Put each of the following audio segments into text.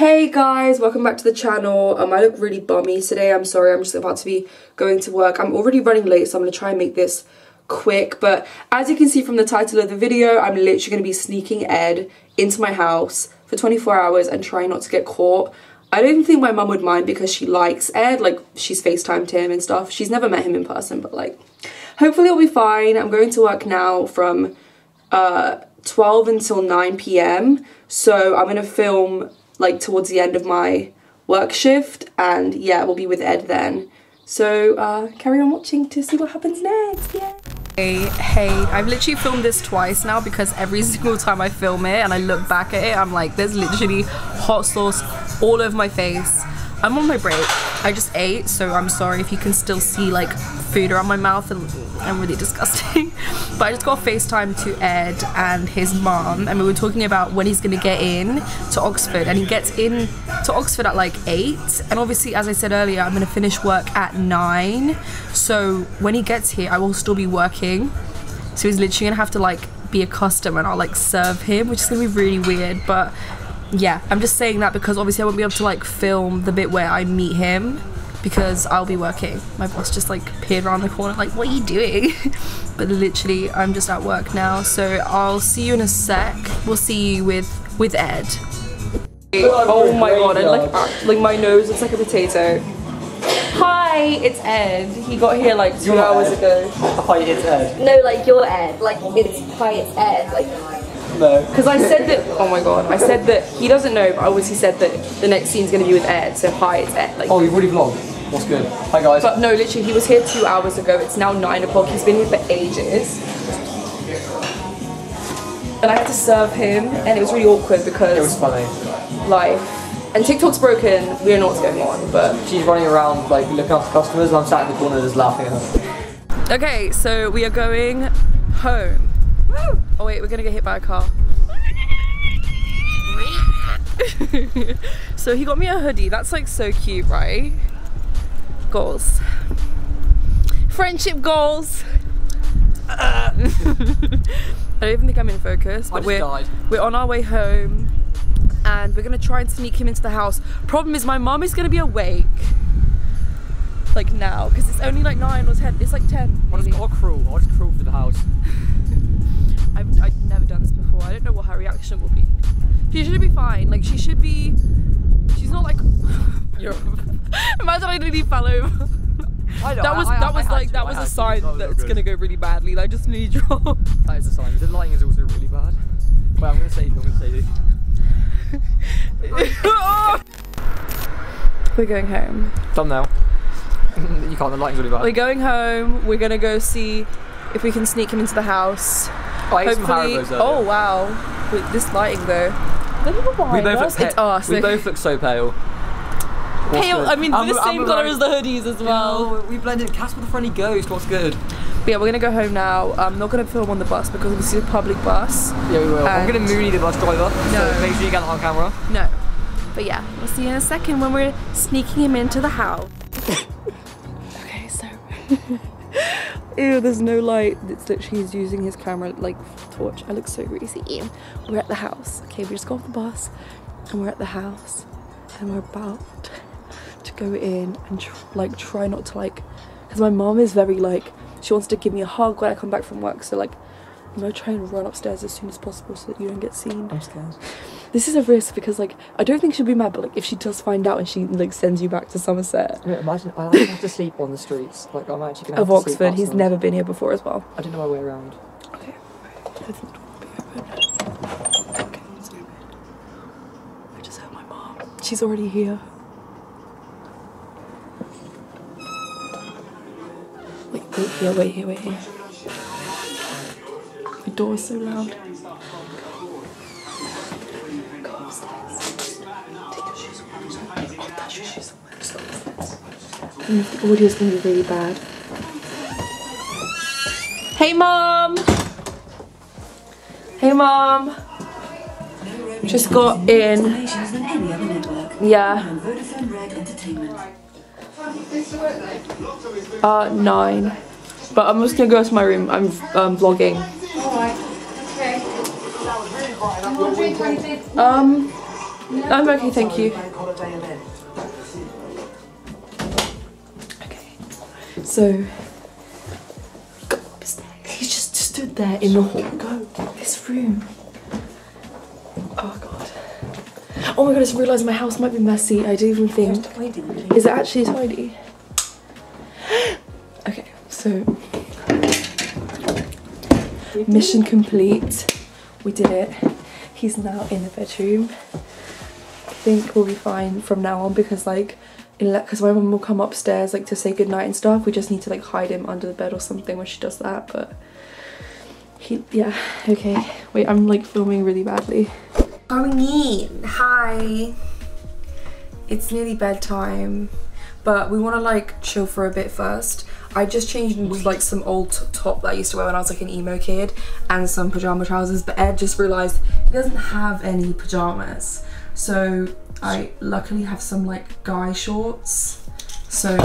Hey guys, welcome back to the channel. I look really bummy today. I'm sorry, I'm just about to be going to work. I'm already running late, so I'm going to try and make this quick. But as you can see from the title of the video, I'm literally going to be sneaking Ed into my house for 24 hours and trying not to get caught. I don't even think my mum would mind because she likes Ed. Like, she's FaceTimed him and stuff. She's never met him in person, but like, hopefully it'll be fine. I'm going to work now from 12 until 9 p.m. So I'm going to film like towards the end of my work shift, and yeah, we'll be with Ed then. So carry on watching to see what happens next. Yeah. Hey, I've literally filmed this twice now because every single time I film it and I look back at it, I'm like, there's literally hot sauce all over my face. I'm on my break. I just ate, so I'm sorry if you can still see like food around my mouth and I'm really disgusting. But I just got FaceTime to Ed and his mom, and we were talking about when he's gonna get in to Oxford, and he gets in to Oxford at like 8, and obviously, as I said earlier, I'm gonna finish work at 9, so when he gets here I will still be working, so he's literally gonna have to like be a customer and I'll like serve him, which is gonna be really weird. But yeah, I'm just saying that because obviously I won't be able to like film the bit where I meet him because I'll be working. My boss just like peered around the corner like, what are you doing? But literally I'm just at work now, so I'll see you in a sec. We'll see you with Ed. Oh my god, and like my nose looks like a potato. Hi, it's Ed. He got here like 2 hours ago. Hi, it's Ed. No, like you're Ed. Like it's hi, it's Ed. Like. Because I said that, oh my god, I said that he doesn't know, but I obviously said that the next scene's going to be with Ed, so hi, it's Ed. Like, oh, you've already vlogged? What's good? Hi guys. But no, literally, he was here 2 hours ago, it's now 9 o'clock, he's been here for ages. And I had to serve him, and it was really awkward because... It was funny. Life. And TikTok's broken, we don't know what's going on, but... She's running around, like, looking after customers, and I'm sat in the corner just laughing at her. Okay, so we are going home. Woo! Oh wait, we're gonna get hit by a car. So he got me a hoodie. That's like so cute, right? Goals. Friendship goals. I don't even think I'm in focus, but we're on our way home and we're gonna try and sneak him into the house. Problem is my mum is gonna be awake. Like now, because it's only like 9 or 10. It's like 10. I'll just crawl. I'll just crawl through the house. I've never done this before. I don't know what her reaction will be. She should be fine. Like, she should be... She's not like... You're... Imagine I didn't fell over. I know. That was a sign that it's gonna go really badly. Like, just need your... That is a sign. The lighting is also really bad. Wait, I'm gonna say We're going home. Done now. You can't, the lighting's really bad. We're going home. We're gonna go see if we can sneak him into the house. Hopefully, oh wow, with this lighting though. We both look so pale. Pale, I mean, we're the same colour as the hoodies as well. We blended. Casper the Friendly Ghost, what's good? But yeah, we're gonna go home now. I'm not gonna film on the bus because this is a public bus. Yeah, we will. I'm gonna Mooney the bus driver. No. So make sure you get that on camera. No. But yeah, we'll see you in a second when we're sneaking him into the house. Okay, so. Ew, there's no light. It's literally he's using his camera like torch. I look so greasy. Ew. We're at the house. Okay, we just got off the bus and we're at the house and we're about to go in and try not to like, because my mom is very like, she wants to give me a hug when I come back from work, so like I'm gonna try and run upstairs as soon as possible so that you don't get seen. I'm scared. This is a risk because like I don't think she'll be mad, but like if she does find out and she like sends you back to Somerset. Yeah, imagine I have to sleep on the streets. Like I'm actually gonna have to sleep. Of Oxford, he's never been here before as well. I don't know my way around. Okay. I think the door will be open. Okay, it's open. I just heard my mom. She's already here. Wait here. The door is so loud. The audio's gonna be really bad. Hey mom! Hey mom! Just got in. Yeah. 9. But I'm just gonna go to my room. I'm vlogging. Alright. Okay. I'm okay, thank you. Okay, so got upstairs. He just stood there in the hall. Go this room. Oh god. Oh my god, I just realised my house might be messy. I didn't even think. Is it actually tidy? Okay, so mission complete. We did it. He's now in the bedroom. I think we'll be fine from now on because like, because my mum will come upstairs like to say goodnight and stuff. We just need to like hide him under the bed or something when she does that. But he, yeah, okay. Wait, I'm like filming really badly. Hi. It's nearly bedtime, but we want to like chill for a bit first. I just changed into like some old top that I used to wear when I was like an emo kid and some pajama trousers, but Ed just realised he doesn't have any pajamas. So I luckily have some like guy shorts. So,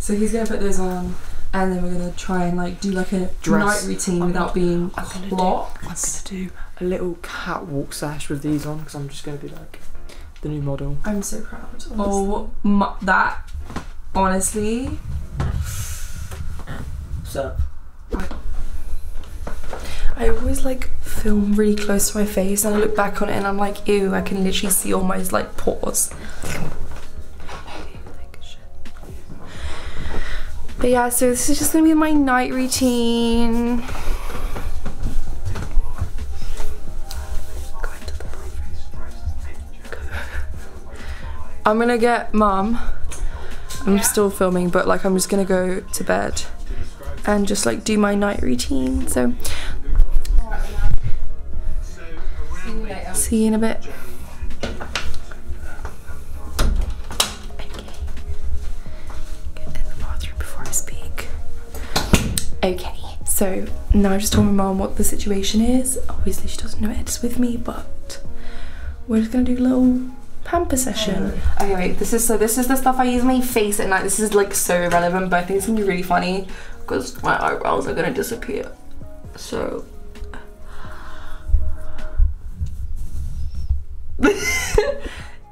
so he's gonna put those on and then we're gonna try and like do like a dress night routine without being clocked. I'm gonna do a little catwalk sash with these on because I'm just gonna be like the new model. I'm so proud. Honestly. Oh my, that. Honestly, so I always like film really close to my face and I look back on it and I'm like, ew, I can literally see all my like pores. But yeah, so this is just gonna be my night routine. I'm gonna get mum. I'm still filming, but like I'm just gonna go to bed and just like do my night routine. So see you in a bit. Okay. Get in the bathroom before I speak. Okay, so now I just told my mom what the situation is. Obviously she doesn't know Ed's with me, but we're just gonna do a little pamper session. Okay, wait, this is the stuff I use my face at night. This is like so irrelevant, but I think it's gonna be really funny because my eyebrows are gonna disappear. So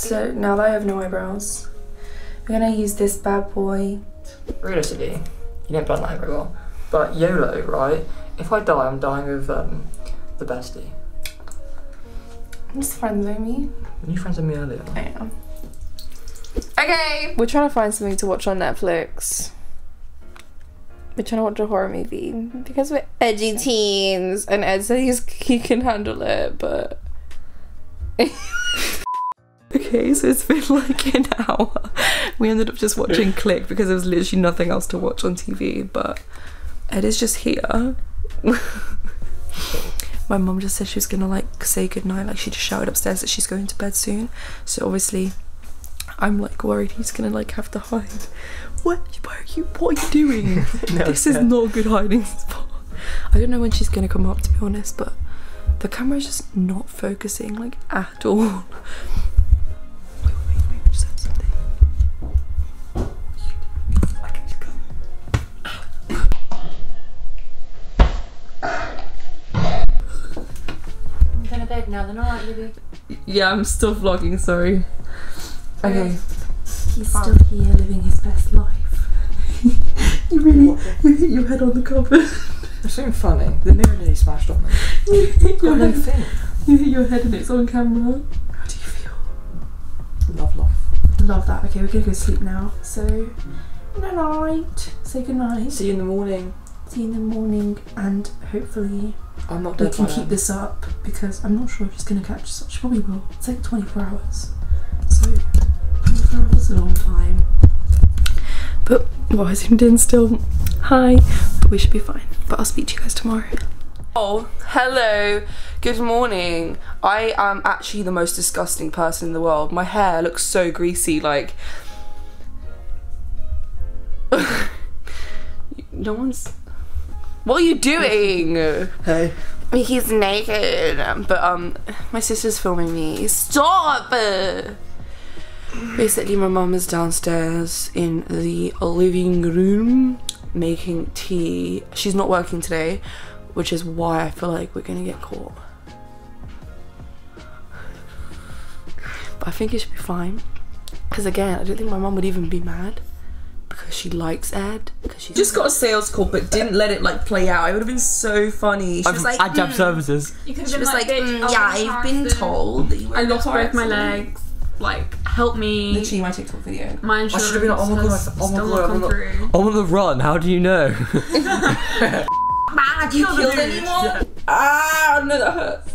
so now that I have no eyebrows, I'm gonna use this bad boy. Realistically, you don't burn that eyebrow, but YOLO, right? If I die, I'm dying with the bestie. I'm just friendzoning me. Were you friendzoning me earlier? I am. Okay! We're trying to find something to watch on Netflix. We're trying to watch a horror movie because we're edgy teens and Ed says he can handle it, but... Okay, so it's been like an hour. We ended up just watching Click because there was literally nothing else to watch on TV, but Ed is just here. My mum just said she was gonna like say goodnight, like she just shouted upstairs that she's going to bed soon. So obviously I'm like worried he's gonna like have to hide. What are you doing? No, this is not a good hiding spot. I don't know when she's gonna come up, to be honest, but the camera's just not focusing like at all. Wait, I just heard something. I can just go. Going to bed now, then, alright, Libby? Yeah, I'm still vlogging, sorry. Okay. He's still here living his best life. You hit your head on the cupboard. It's so funny. The mirror nearly smashed on me. You hit your head and it's on camera. How do you feel? Love. Love that. Okay, we're going to go sleep now. So, good night. Say good night. See you in the morning. See you in the morning, and hopefully I'm not dead. We can keep this up because I'm not sure if she's gonna catch us. She probably will. It's like 24 hours. So 24 hours is a long time. But well, I zoomed in still. Hi. But we should be fine. But I'll speak to you guys tomorrow. Oh, hello. Good morning. I am actually the most disgusting person in the world. My hair looks so greasy, like no one's. What are you doing? Hey. He's naked, but my sister's filming me. Stop! Basically, my mum is downstairs in the living room making tea. She's not working today, which is why I feel like we're gonna get caught. But I think it should be fine. Because again, I don't think my mum would even be mad. Because she likes Ed. Because she just got a sales call, but didn't let it like play out. It would have been so funny. She was like, "I jab services." She was like, "Yeah, I've been told that you I lost both my legs. Like, help me." Literally, my TikTok video. My insurance has still not come through. On the run. How do you know? Man, you killed anyone? Ah, no, that hurts.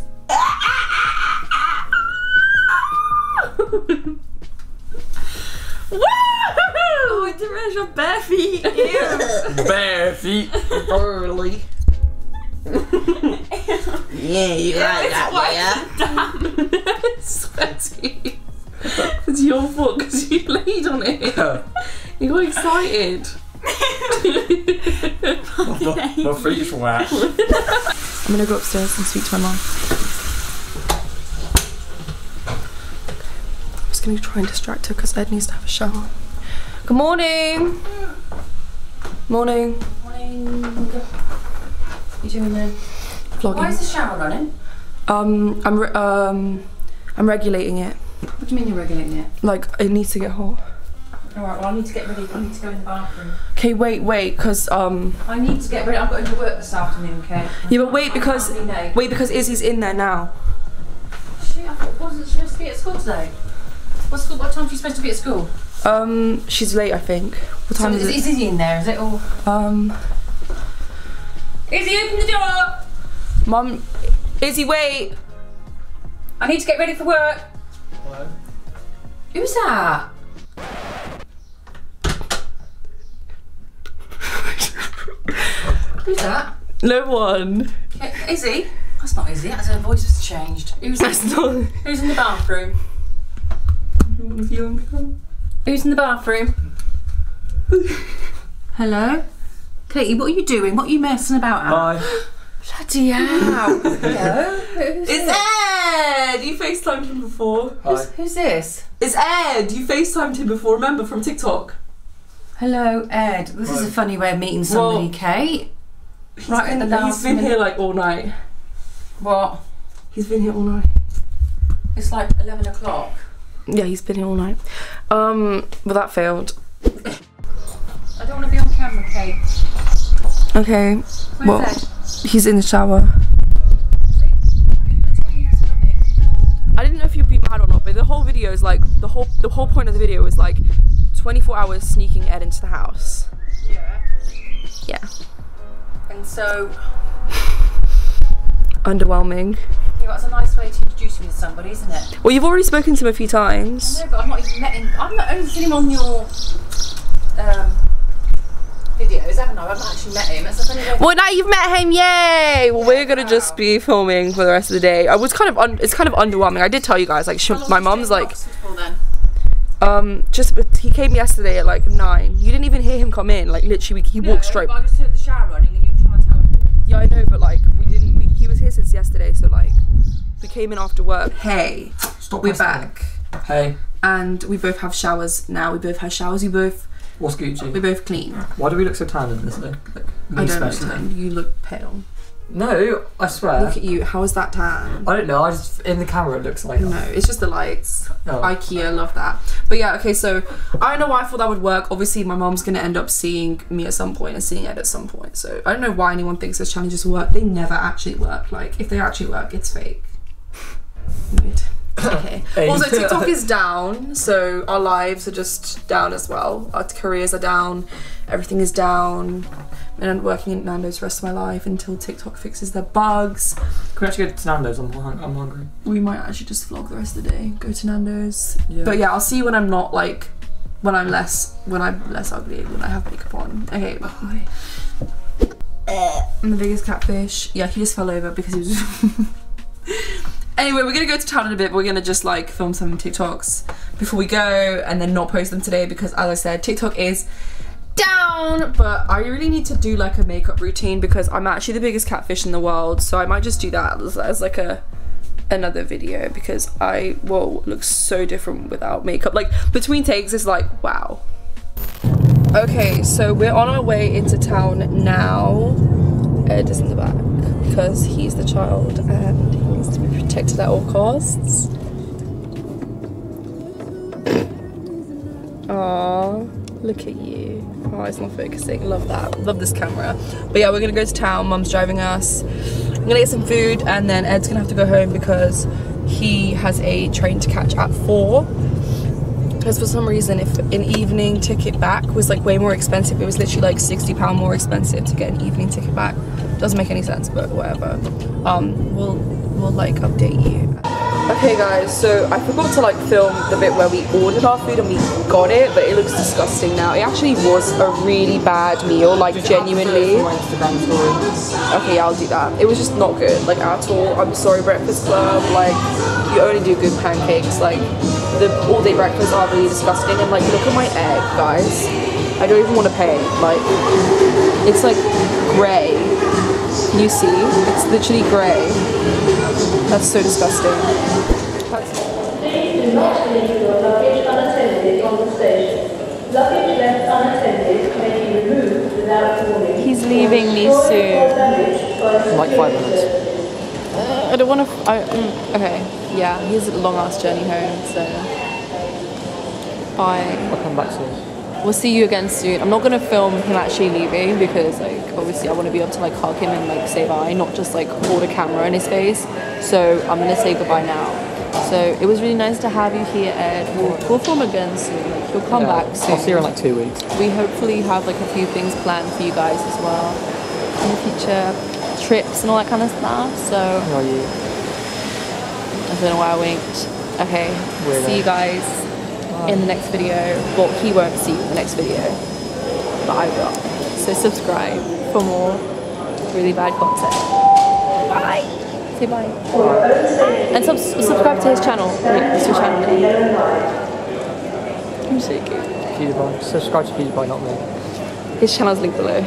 Oh, it didn't realize your bare feet. Ew. Bare feet. Burly. Yeah, you like that, yeah? It's sweaty. It's your fault because you laid on it. Yeah. You got excited. My feet's wet. I'm going to go upstairs and speak to my mum. I'm just going to try and distract her because Ed needs to have a shower. Good morning. Morning. Morning. What are you doing then? Vlogging. Why is the shower running? I'm regulating it. What do you mean you're regulating it? Like, it needs to get hot. Alright, well I need to get ready. I need to go in the bathroom. Okay, wait, because I need to get ready. I've got to go to work this afternoon, okay? Yeah, but wait because Izzy's in there now. Shit, I thought wasn't she supposed to be at school today? What time is she supposed to be at school? She's late, I think. What time is it? Is Izzy in there? Is it all? Izzy, open the door. Mum, Izzy, wait. I need to get ready for work. Hello. Who's that? Who's that? No one. Izzy? That's not Izzy. That's her voice has changed. Who's in the bathroom? Who's in the bathroom? Hello? Katie, what are you doing? What are you messing about at? Hi. Bloody hell. Hello? Who's it's Ed! You FaceTimed him before. Hi. Who's this? It's Ed! You FaceTimed him before, remember, from TikTok. Hello, Ed. This is a funny way of meeting somebody, well, Kate. Right at the last minute. He's been here like all night. What? He's been here all night. It's like 11 o'clock. Yeah, he's been here all night. But that failed. I don't want to be on camera, Kate. Okay. Where's Ed? He's in the shower. I didn't know if you'd be mad or not, but the whole video is like the whole point of the video is like 24 hours sneaking Ed into the house. Yeah. Yeah. And so underwhelming. Yeah, that's a nice way to introduce me to somebody, isn't it? Well, you've already spoken to him a few times. I know, but I've not even met him. I've not only seen him on your videos, haven't I? I've not actually met him. That's funny way. Well, now you've met him, yay! Well, we're gonna just be filming for the rest of the day. I was kind of it's kind of underwhelming. I did tell you guys, like, my mum's like. Oxford for, then? He came yesterday at like 9. You didn't even hear him come in. Like, literally, he walked straight. But I just heard the shower running, and you were trying to tell him. Yeah, I know, but like, we didn't. He was here since yesterday, so like, we came in after work. Hey, we're back. Hey. And we both have showers now. We both have showers. We both. What's Gucci? We're both clean. Why do we look so tan in this though? Like, I don't understand. You look pale. No, I swear. Look at you. How is that tan? I don't know. I just in the camera it looks like. No, it's just the lights. Oh. Ikea, love that. But yeah, okay. So I don't know why I thought that would work. Obviously, my mom's gonna end up seeing me at some point and seeing Ed at some point. So I don't know why anyone thinks those challenges work. They never actually work. Like if they actually work, it's fake. Okay. Also, TikTok is down, so our lives are just down as well. Our careers are down. Everything is down. And I'm working at Nando's the rest of my life until TikTok fixes their bugs. Can we actually go to Nando's? I'm hungry. We might actually just vlog the rest of the day. Go to Nando's. Yeah. But yeah, I'll see you when I'm not like, when I'm less ugly, when I have makeup on. Okay, bye. I'm the biggest catfish. Yeah, he just fell over because he was Anyway, we're gonna go to town in a bit, but we're gonna just like film some TikToks before we go and then not post them today because, as I said, TikTok is down, but I really need to do like a makeup routine because I'm actually the biggest catfish in the world, so I might just do that as like another video because I will look so different without makeup. Like, between takes is like, wow. Okay, so we're on our way into town now. Ed is in the back because he's the child and he needs to be protected at all costs. Oh, look at you. Oh, it's not focusing. Love that. Love this camera. But yeah, we're gonna go to town. Mum's driving us. I'm gonna get some food, and then Ed's gonna have to go home because he has a train to catch at 4. Because for some reason, if an evening ticket back was like way more expensive, it was literally like £60 more expensive to get an evening ticket back. Doesn't make any sense, but whatever. We'll like update you. Okay guys, so I forgot to like film the bit where we ordered our food and we got it, but it looks disgusting now. It actually was a really bad meal, like genuinely. Okay, yeah, I'll do that. It was just not good, like at all. I'm sorry, Breakfast Club, like you only do good pancakes. Like the all-day breakfasts are really disgusting, and like look at my egg, guys. I don't even want to pay. Like it's like grey. You see, it's literally grey. That's so disgusting. Please do not leave your luggage unattended on the station. Luggage left unattended may be removed without warning. He's leaving me soon. Like 5 minutes. I don't want to. Okay, yeah, he's a long ass journey home, so. Bye. I'll come back soon. We'll see you again soon. I'm not gonna film him actually leaving because like obviously I wanna be able to like hug him and like say bye, not just like hold a camera in his face. So I'm gonna say goodbye now. So it was really nice to have you here, Ed. We'll film again soon. Like, you'll come back soon. I'll see you in like 2 weeks. We hopefully have like a few things planned for you guys as well in the future. Trips and all that kind of stuff. So how are you? I don't know why I winked. Okay. Weirdo. See you guys in the next video. Well, he won't see the next video, but I will. So subscribe for more really bad content. Bye. Say bye. And subscribe to his channel. It's your channel. I'm shaking. Pewdiepie. Subscribe to Pewdiepie, not me. His channel's linked below.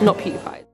Not Pewdiepie.